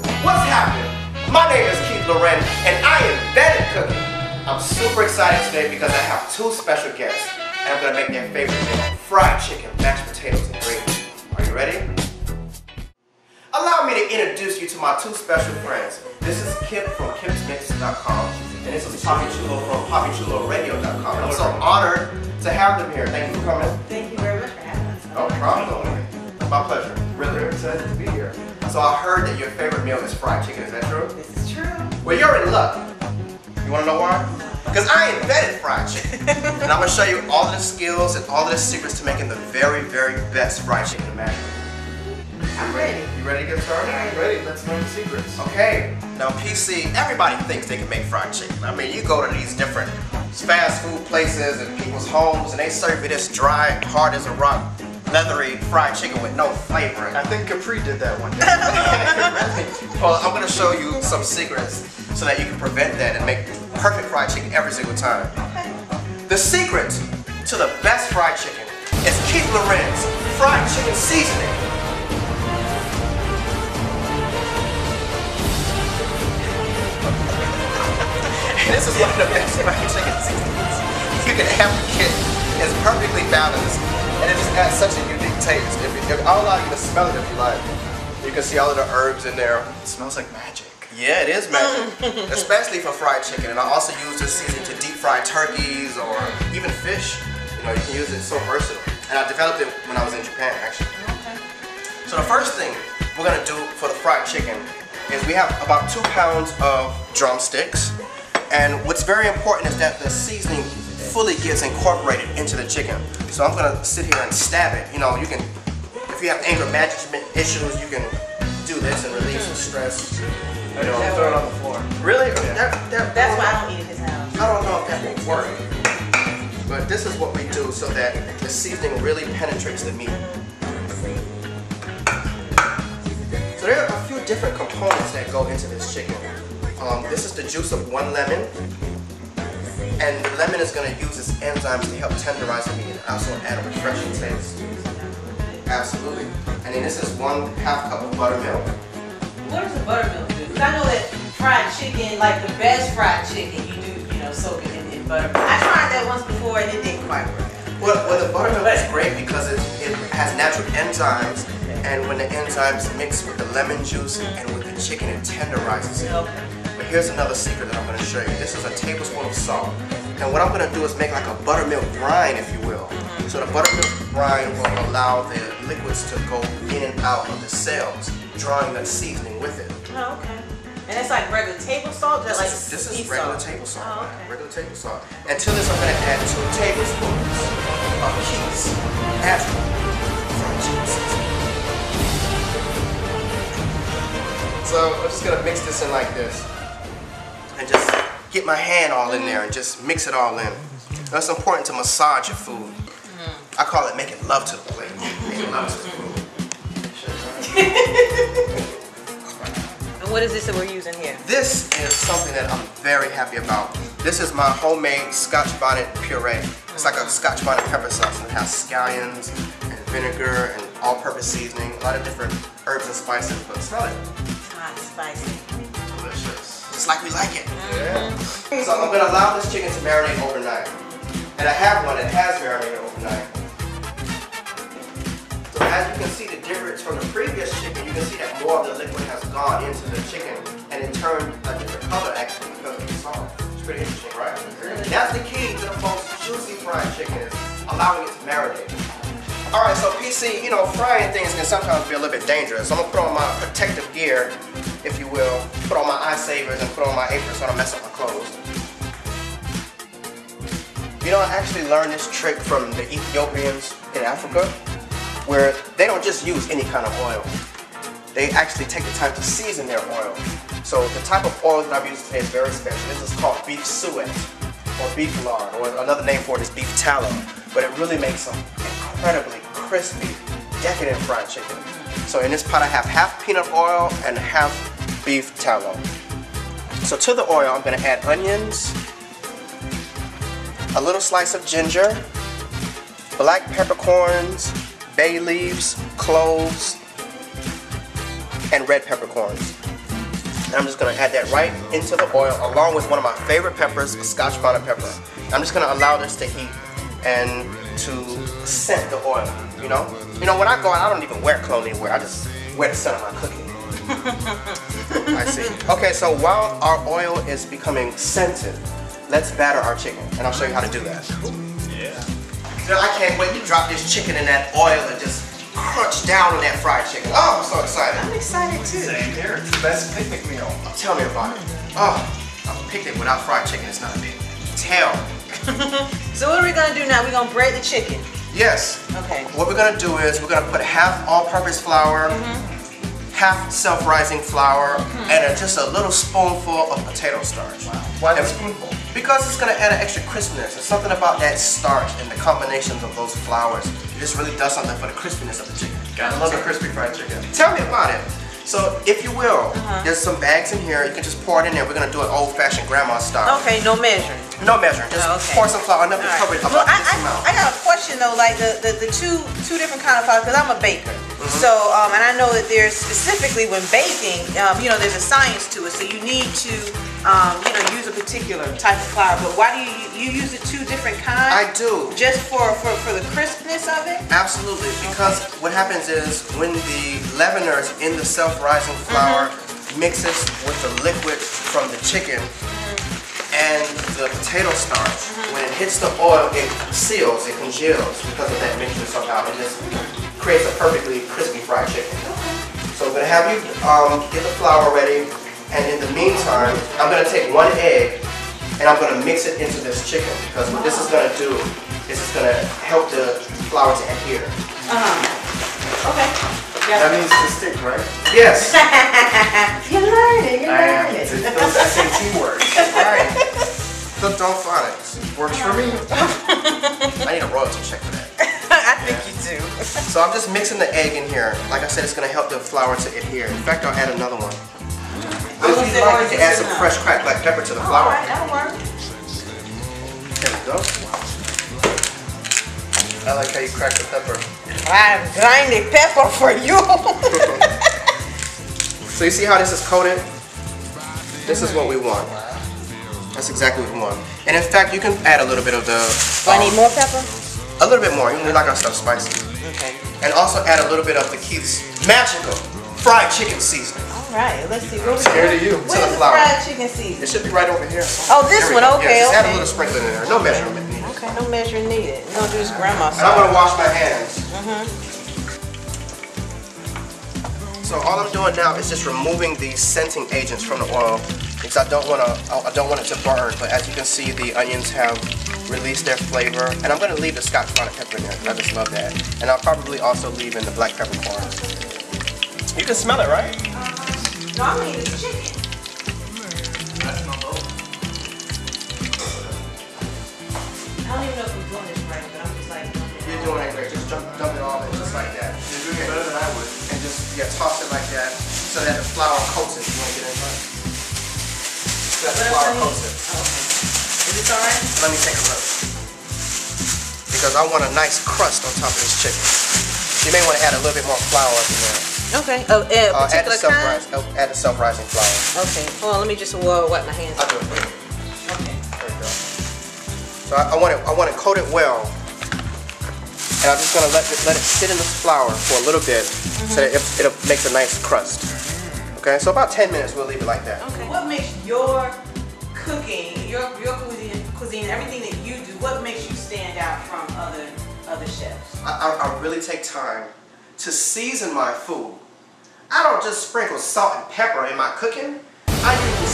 What's happening? My name is Keith Lorren, and I invented cooking. I'm super excited today because I have two special guests, and I'm gonna make their favorite meal: fried chicken, mashed potatoes, and gravy. Are you ready? Allow me to introduce you to my two special friends. This is Kip from Kipsmix.com, and this is Poppy Chulo from PoppyChuloRadio.com. I'm so honored to have them here. Thank you for coming. Thank you very much for having us. No problem. My pleasure. Really excited to be here. So I heard that your favorite meal is fried chicken. Is that true? This is true. Well, you're in luck. You want to know why? Because I invented fried chicken. And I'm going to show you all of the skills and all of the secrets to making the very, very best fried chicken imaginable. I'm ready. You ready to get started? I'm ready. Let's learn the secrets. Okay. Now, PC, everybody thinks they can make fried chicken. I mean, you go to these different fast food places and people's homes, and they serve you this dry, hard as a rock, leathery fried chicken with no flavor. I think Capri did that one day. Well, I'm going to show you some secrets so that you can prevent that and make perfect fried chicken every single time. The secret to the best fried chicken is Keith Lorren's Fried Chicken Seasoning. This is one of the best fried chicken seasonings you can ever get. It's perfectly balanced, and it just adds such a unique taste. I'll allow you to smell it if you like. You can see all of the herbs in there. It smells like magic. Yeah, it is magic, especially for fried chicken. And I also use this seasoning to deep fry turkeys or even fish. You know, you can use it, so versatile. And I developed it when I was in Japan, actually. Okay. So the first thing we're gonna do for the fried chicken is we have about 2 pounds of drumsticks. And what's very important is that the seasoning fully gets incorporated into the chicken. So I'm gonna sit here and stab it. You know, you can, if you have anger management issues, you can do this and release the stress. You know, throw it on the floor. Really? Yeah. That's why I don't eat at his house. I don't know if that will work, but this is what we do so that the seasoning really penetrates the meat. So there are a few different components that go into this chicken. This is the juice of 1 lemon, and the lemon is going to use its enzymes to help tenderize the meat and also add a refreshing taste. Absolutely. And then this is 1/2 cup of buttermilk. What does the buttermilk do? Because I know that fried chicken, like the best fried chicken, you do, you know, soak it in buttermilk. I tried that once before and it didn't quite work. Well, the buttermilk is great because it has natural enzymes, and when the enzymes mix with the lemon juice and with the chicken, it tenderizes it. Here's another secret that I'm going to show you. This is a tablespoon of salt. And what I'm going to do is make like a buttermilk brine, if you will. So the buttermilk brine will allow the liquids to go in and out of the cells, drawing the seasoning with it. Oh, okay. And it's like regular table salt? Just this, like this is regular salt. Table salt. Oh, okay. Regular table salt. And to this, I'm going to add 2 tablespoons of Keith's natural fried chicken seasoning. So I'm just going to mix this in like this. And just get my hand all in there and just mix it all in. That's important to massage your food. I call it making love to the plate. Making love to the food. And what is this that we're using here? This is something that I'm very happy about. This is my homemade Scotch bonnet puree. It's like a Scotch bonnet pepper sauce, and it has scallions and vinegar and all-purpose seasoning, a lot of different herbs and spices. But smell it. Hot, spicy. Delicious. Just like we like it. Yeah. So I'm going to allow this chicken to marinate overnight. And I have one that has marinated overnight. So as you can see the difference from the previous chicken, you can see that more of the liquid has gone into the chicken and it turned a different color actually because of the salt. It's pretty interesting, right? And that's the key to the most juicy fried chicken, is allowing it to marinate. Alright, so PC, you know, frying things can sometimes be a little bit dangerous. So I'm going to put on my protective gear, if you will, put on my eye savers and put on my apron so I don't mess up my clothes. You know, I actually learned this trick from the Ethiopians in Africa, where they don't just use any kind of oil. They actually take the time to season their oil. So the type of oil that I've used today is very special. This is called beef suet, or beef lard, or another name for it is beef tallow. But it really makes them incredibly crispy, decadent fried chicken. So in this pot I have 1/2 peanut oil and 1/2 beef tallow. So to the oil I'm going to add onions, a little slice of ginger, black peppercorns, bay leaves, cloves, and red peppercorns. And I'm just going to add that right into the oil along with one of my favorite peppers, a Scotch bonnet pepper. I'm just going to allow this to heat and to scent the oil, you know? You know, when I go out, I don't even wear cologne anywhere. I just wear the scent of my cooking. I see. Okay, so while our oil is becoming scented, let's batter our chicken, and I'll show you how to do that. Yeah. Girl, I can't wait to drop this chicken in that oil and just crunch down on that fried chicken. Oh, I'm so excited. I'm excited too. Same here. It's the best picnic meal. Tell me about it. Oh, a picnic without fried chicken is not a picnic. Tell me. So what are we gonna do now? We're gonna braid the chicken. Yes. Okay. What we're gonna do is we're gonna put half all-purpose flour, half self-rising flour, and just a little spoonful of potato starch. Wow. Why a spoonful? Because it's going to add an extra crispness. There's something about that starch and the combinations of those flours. It just really does something for the crispiness of the chicken. Gotta love the crispy fried chicken. Tell me about it. So, if you will, there's some bags in here. You can just pour it in there. We're going to do it old-fashioned grandma style. Okay, no measuring. No measuring. Just pour some flour enough to cover it up. Well, I got a question, though, like the two different kind of flour, because I'm a baker. So, and I know that there's specifically when baking, you know, there's a science to it. So you need to, you know, use a particular type of flour. But why do you use the two different kinds? I do. Just for the crispness of it? Absolutely. Because what happens is when the leaveners in the self-rising flour mixes with the liquid from the chicken and the potato starch, when it hits the oil, it seals, it congeals because of that mixture somehow. It just creates a perfectly crispy fried chicken. So I'm going to have you get the flour ready, and in the meantime, I'm going to take one egg and I'm going to mix it into this chicken, because what this is going to do is it's going to help the flour to adhere. Okay. Yeah. That means to stick, right? Yes. You're learning, you're learning. Those are CT words. Right. So don't find it. Works for me. I need a royalty check for that. I think you do. So I'm just mixing the egg in here. Like I said, it's going to help the flour to adhere. In fact, I'll add another one. If you like, you can add some fresh cracked black pepper to the flour. Alright, that'll work. There we go. I like how you crack the pepper. I'm grinding pepper for you. So you see how this is coated? This is what we want. That's exactly what we want. And in fact, you can add a little bit of the... Do I need more pepper? A little bit more. We like our stuff spicy. Okay. And also add a little bit of the Keith's Magical Fried Chicken Seasoning. All right, let's see. What Where's the fried chicken seasoning? It should be right over here. Oh, this one. Okay, yeah, just add a little sprinkling in there. No measurement needed. Okay, no measuring needed. We're gonna do this grandma style. And I'm gonna wash my hands. So all I'm doing now is just removing the scenting agents from the oil, because I don't want it to burn. But as you can see, the onions have release their flavor, and I'm going to leave the Scotch bonnet pepper in there because I just love that, and I'll probably also leave in the black peppercorn. You can smell it, right? No, I mean it's chicken. That's my bowl. I don't even know if I'm doing this right, but I'm just like... You're doing it great. Just dump it all in just like that. You're doing it better than I would. And just toss it like that so that the flour coats it. You want to get in front? So that the flour coats it. Is this all right? Let me take a look. Because I want a nice crust on top of this chicken. You may want to add a little bit more flour up in there. Okay. Oh, add the self-rising. Add the self-rising flour. Okay. Hold on. Let me just wipe my hands. I'll do it for you. Okay. There you go. So I want it coated well, and I'm just gonna let it sit in the flour for a little bit, so that it makes a nice crust. Okay. So about 10 minutes, we'll leave it like that. Okay. What makes your cooking, your cuisine, everything that you do, what makes you stand out from other chefs? I really take time to season my food. I don't just sprinkle salt and pepper in my cooking. I use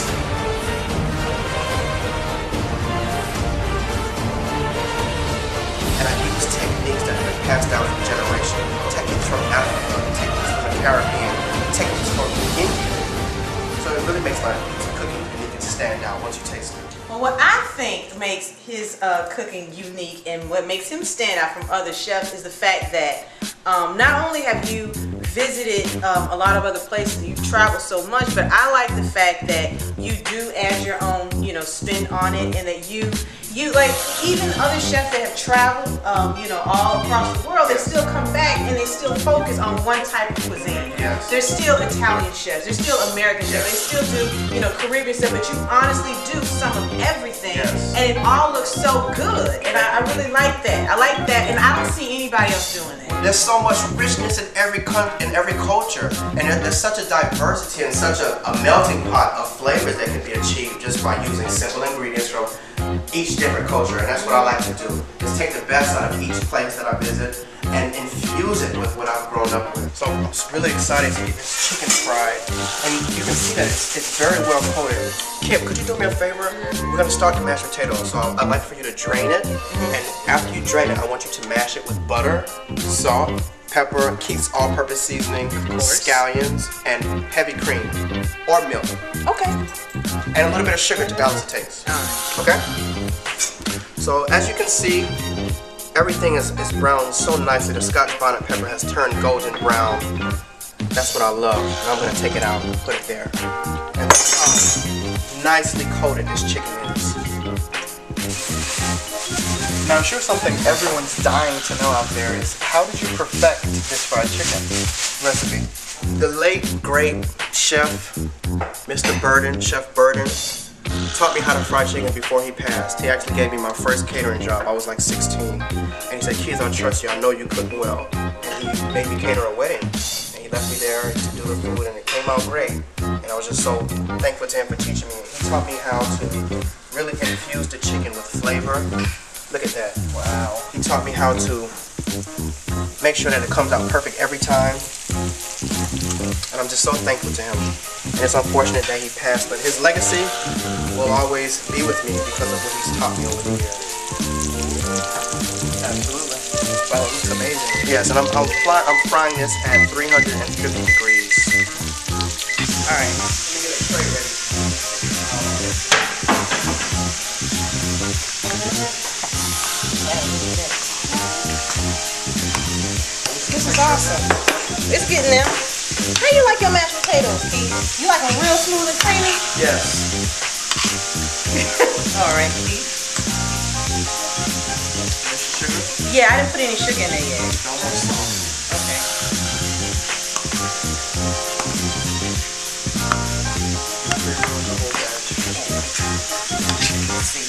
techniques that have been passed down from generation. Techniques from Africa, techniques from the Caribbean, techniques from India. So it really makes my cooking stand out once you taste it. Well, what I think makes his cooking unique and what makes him stand out from other chefs is the fact that not only have you visited a lot of other places, you've traveled so much, but I like the fact that you do add your own, you know, spin on it, and that you You like even other chefs that have traveled, you know, all across the world, they still come back and they still focus on one type of cuisine. Yes. They're still Italian chefs. They're still American chefs. They still do, you know, Caribbean stuff. But you honestly do some of everything, yes, and it all looks so good. And I really like that. I like that, and I don't see anybody else doing it. There's so much richness in every country, in every culture, and there's such a diversity and such a melting pot of flavors that can be achieved just by using simple ingredients from each different culture. And that's what I like to do, is take the best out of each place that I visit and infuse it with what I've grown up with. So it's really exciting to get this chicken fried, and you can see that it's very well coated. Kip, could you do me a favor? We're going to start the mashed potatoes, so I'd like for you to drain it, and after you drain it, I want you to mash it with butter, salt, pepper, Keith's all-purpose seasoning, scallions, and heavy cream or milk. Okay. And a little bit of sugar to balance the taste. Okay? So as you can see, everything is browned so nicely. The Scotch bonnet pepper has turned golden brown. That's what I love. And I'm going to take it out and put it there. And nicely coated this chicken is. Now, I'm sure something everyone's dying to know out there is, how did you perfect this fried chicken recipe? The late, great chef, Mr. Burden, Chef Burden, taught me how to fry chicken before he passed. He actually gave me my first catering job. I was like 16. And he said, "Keith, I trust you. I know you cook well." And he made me cater a wedding. And he left me there to do the food, and it came out great. And I was just so thankful to him for teaching me. He taught me how to really infuse the chicken with flavor. Look at that. Wow. He taught me how to make sure that it comes out perfect every time. And I'm just so thankful to him. And it's unfortunate that he passed, but his legacy will always be with me because of what he's taught me over the years. Absolutely. Wow, it looks amazing. Yes, and I'm frying this at 350 degrees. All right, let me get a tray ready. This is awesome. It's getting there. How you like your mashed potatoes, Keith? You like them real smooth and creamy? Yes. All right, Keith. Sugar? Yeah, I didn't put any sugar in there yet. Okay. Let's see.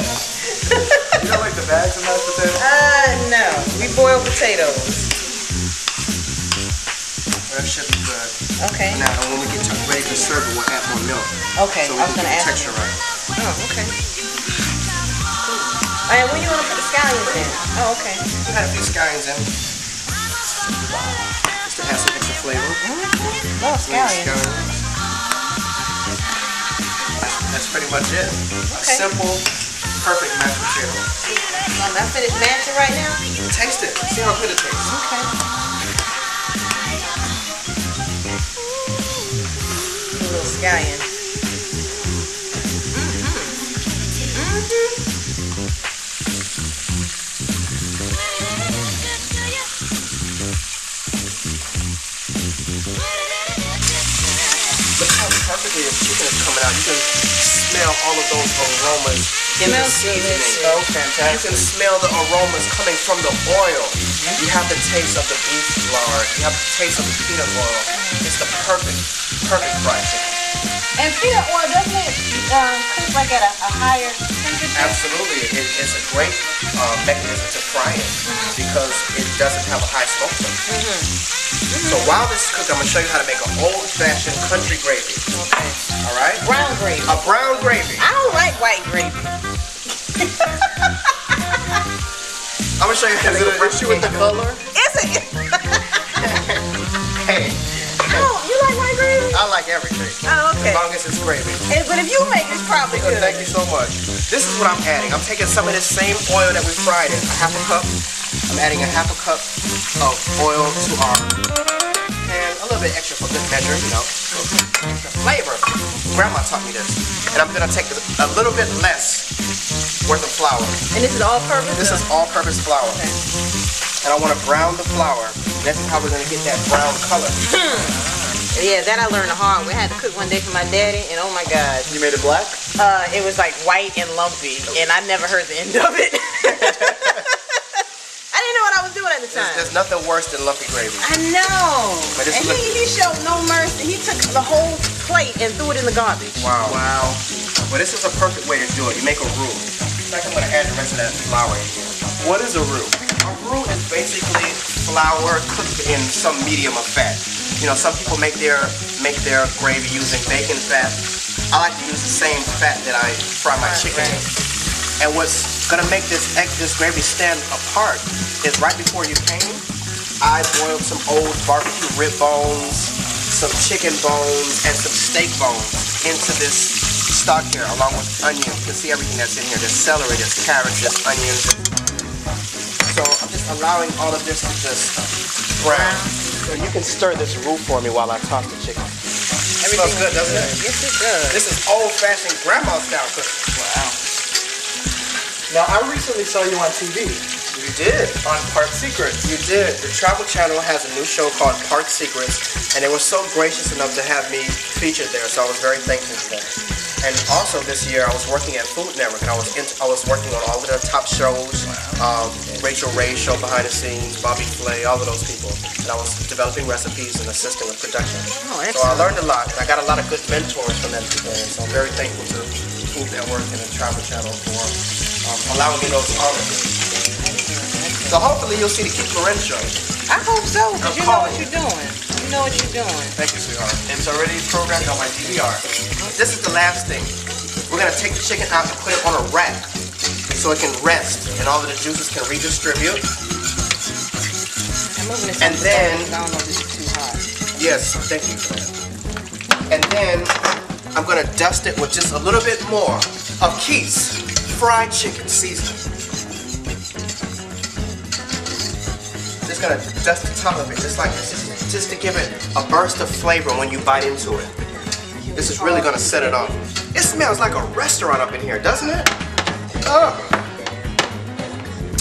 You don't like the bags of mashed potatoes? No. We boil potatoes. That should be good. Okay. Now, when we get to ready to serve it, we'll add more milk. Okay, so I was going to add texture right. Oh, okay. Cool. And when you want to put the scallions in? Oh, okay. We had a few scallions in. Just to add some extra flavor. Mm-hmm. Love scallions. That's pretty much it. Okay. Simple, perfect mashed potato. Am I finished mashing right now? Taste it. See how good it tastes. Okay. A little scallion. Look how perfectly the chicken is coming out. You can smell all of those aromas in the seasoning. So fantastic. You can smell the aromas coming from the oil. You have the taste of the beef lard. You have the taste of the peanut oil. It's the perfect, perfect fried chicken. And peanut oil, doesn't it cook like at a higher temperature? Absolutely. It's a great mechanism to fry it because it doesn't have a high smoke temperature. So while this is cooked, I'm going to show you how to make an old-fashioned country gravy. Okay. All right? Brown gravy. A brown gravy. I don't like white gravy. I'm going to show you how to make a brown gravy. Is it an issue with the color? Is it? Hey. I like everything. Oh, okay. As long as it's gravy. But if you make it, it's probably good. Thank you so much. This is what I'm adding. I'm taking some of this same oil that we fried in, a half a cup. I'm adding a half a cup of oil to our pan, a little bit extra for good measure, you know. Flavor. Grandma taught me this. And I'm gonna take a little bit less worth of flour. And this is all-purpose? This is all-purpose flour. Okay. And I wanna brown the flour That's how we're going to get that brown color. Yeah, that I learned the hard way. I had to cook one day for my daddy, and oh my God. You made it black? It was like white and lumpy, and I never heard the end of it. I didn't know what I was doing at the time. There's nothing worse than lumpy gravy. I know. And he showed no mercy. He took the whole plate and threw it in the garbage. Wow. Wow. Well, this is a perfect way to do it. You make a roux. Like I'm going to add the rest of that flour in here. What is a roux? A roux is basically flour cooked in some medium of fat. You know, some people make their gravy using bacon fat. I like to use the same fat that I fry my chicken in. And what's gonna make this gravy stand apart is right before you came, I boiled some old barbecue rib bones, some chicken bones, and some steak bones into this stock here, along with onions. You can see everything that's in here. There's celery, there's carrots, there's onions. So I'm just allowing all of this to just brown. So you can stir this roux for me while I toss the chicken. Everything smells good, doesn't it? Yes, it does. This is old-fashioned grandma-style cooking. Wow. Now, I recently saw you on TV. You did. On Park Secrets. You did. The Travel Channel has a new show called Park Secrets, and they were so gracious enough to have me featured there, so I was very thankful for that. And also this year, I was working at Food Network, and I was working on all of the top shows. Wow. Rachel Ray's show behind the scenes, Bobby Flay, all of those people. And I was developing recipes and assisting with production. Oh, excellent. So I learned a lot. I got a lot of good mentors from them people. And so I'm very thankful to Food Network and the Travel Channel for allowing me those honors. So hopefully you'll see the Keith Lorren's show. I hope so, because you know what you're doing. You know what you're doing. Thank you, sweetheart. It's already programmed on my DVR. This is the last thing. We're going to take the chicken out and put it on a rack, so it can rest and all of the juices can redistribute. And then, I don't know if this is too hot. Yes, thank you for that. And then I'm gonna dust it with just a little bit more of Keith's Fried Chicken Seasoning. Just gonna dust the top of it just like this, just to give it a burst of flavor when you bite into it. This is really gonna set it off. It smells like a restaurant up in here, doesn't it?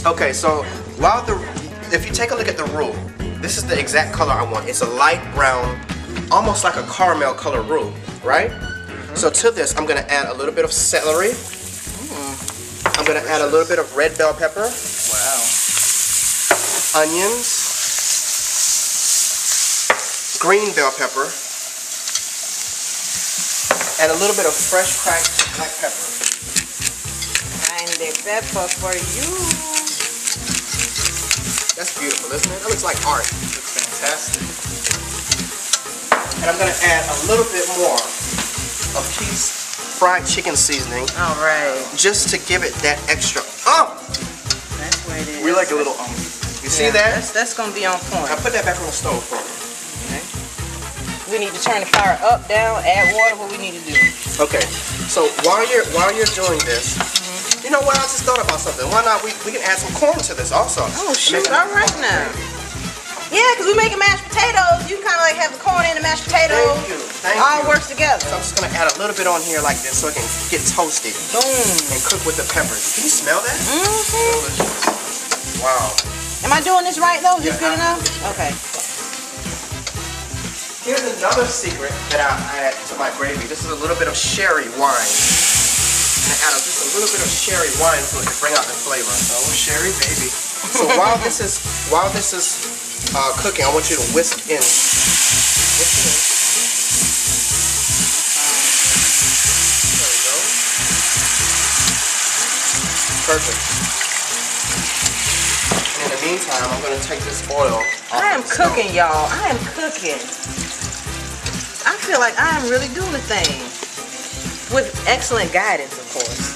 Okay, so if you take a look at the roux, this is the exact color I want. It's a light brown, almost like a caramel color roux, right? Mm-hmm. So to this, I'm gonna add a little bit of celery. Mm. I'm gonna add a little bit of red bell pepper. Wow. Onions. Green bell pepper. And a little bit of fresh cracked black pepper. Pepper for you. That's beautiful, isn't it? That looks like art. It looks fantastic. And I'm gonna add a little bit more of Keith's Fried Chicken Seasoning. All right. Just to give it that extra umph. That's where it is. We like a little umph. You see that? That's gonna be on point. Now put that back on the stove for me. We need to turn the fire up, down, add water, what we need to do. Okay, so while you're doing this, you know what, I just thought about something. Why not, we can add some corn to this also. Oh shoot, all right now. Yeah, because we're making mashed potatoes. You can kind of like have the corn and the mashed potatoes. Thank you, All works together. So I'm just going to add a little bit on here like this so it can get toasted. Boom. And cook with the peppers. Can you smell that? Mm-hmm. Wow. Am I doing this right though? Is this good enough? Okay. Here's another secret that I add to my gravy. This is a little bit of sherry wine. And I add just a little bit of sherry wine so it can bring out the flavor. Oh, sherry baby. So while this is cooking, I want you to whisk in. Whisk it in. There we go. Perfect. And in the meantime, I'm going to take this oil off. I am cooking, y'all. I am cooking. I feel like I am really doing the thing. With excellent guidance, of course.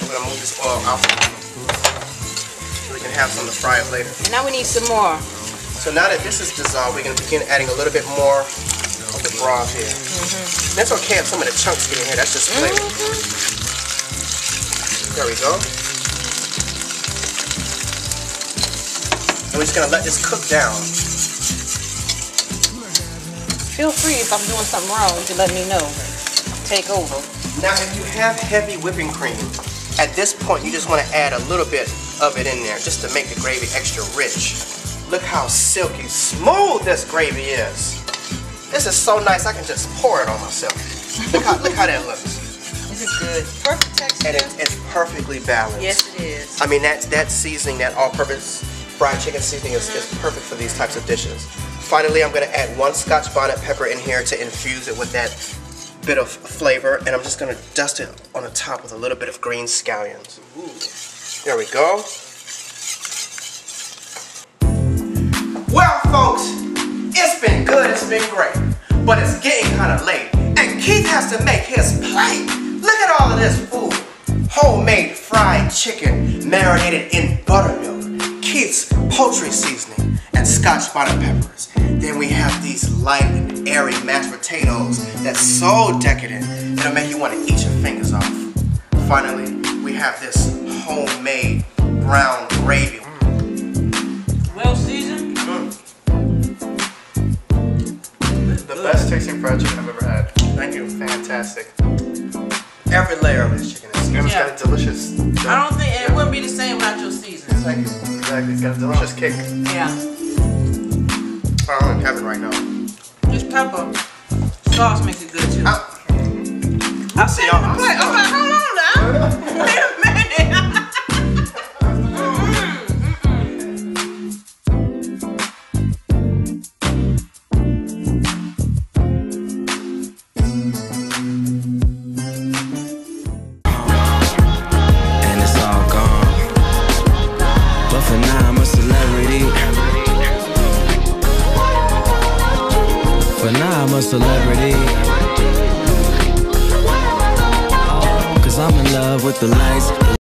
I'm gonna move this oil out so we can have some to fry it later. Now we need some more. So now that this is dissolved, we're gonna begin adding a little bit more of the broth here. Mm-hmm. That's okay if some of the chunks get in here, that's just flavor. Mm-hmm. There we go. And we're just gonna let this cook down. Feel free if I'm doing something wrong to let me know. Take over. Now if you have heavy whipping cream, at this point you just want to add a little bit of it in there just to make the gravy extra rich. Look how silky smooth this gravy is. This is so nice, I can just pour it on myself. Look how that looks. This is good. Perfect texture. And it's perfectly balanced. Yes, it is. I mean, that seasoning, that all-purpose fried chicken seasoning is perfect for these types of dishes. Finally, I'm going to add 1 Scotch bonnet pepper in here to infuse it with that bit of flavor, and I'm just going to dust it on the top with a little bit of green scallions. Ooh. There we go. Well, folks, it's been good, it's been great, but it's getting kind of late, and Keith has to make his plate. Look at all of this food. Homemade fried chicken marinated in buttermilk, Keith's poultry seasoning, and Scotch bonnet peppers. Then we have these light and airy mashed potatoes that's so decadent, it'll make you want to eat your fingers off. Finally, we have this homemade brown gravy. Well seasoned. The best tasting fried chicken I've ever had. Thank you. Fantastic. Every layer of this chicken is seasoned. It's got a delicious... I don't think... It wouldn't be the same without your seasoning. Thank you. Exactly. It's got a delicious kick. Yeah. I'm in heaven right now. This pepper sauce makes it good too. I see y'all. I'm like, hold on now. Wait a minute. And it's all gone. But for now, I'm a celebrity. But now I'm a celebrity, cause I'm in love with the lights.